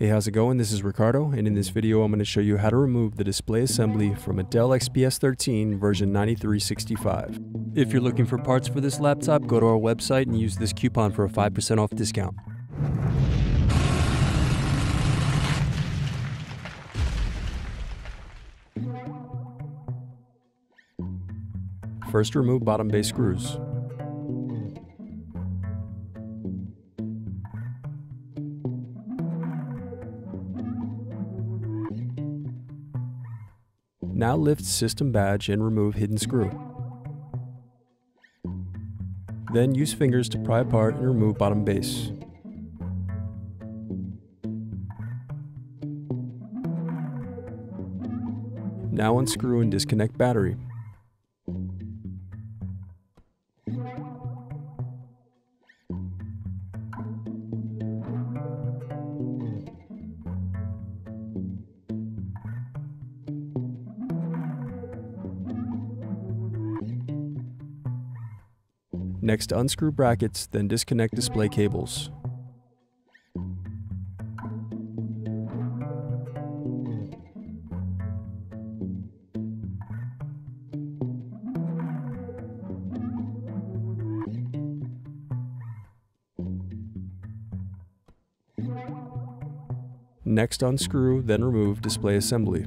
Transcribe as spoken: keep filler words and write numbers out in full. Hey, how's it going? This is Ricardo, and in this video I'm going to show you how to remove the display assembly from a Dell X P S thirteen version ninety-three sixty-five. If you're looking for parts for this laptop, go to our website and use this coupon for a five percent off discount. First, remove bottom base screws. Now lift system badge and remove hidden screw. Then use fingers to pry apart and remove bottom base. Now unscrew and disconnect battery. Next, unscrew brackets, then disconnect display cables. Next, unscrew, then remove display assembly.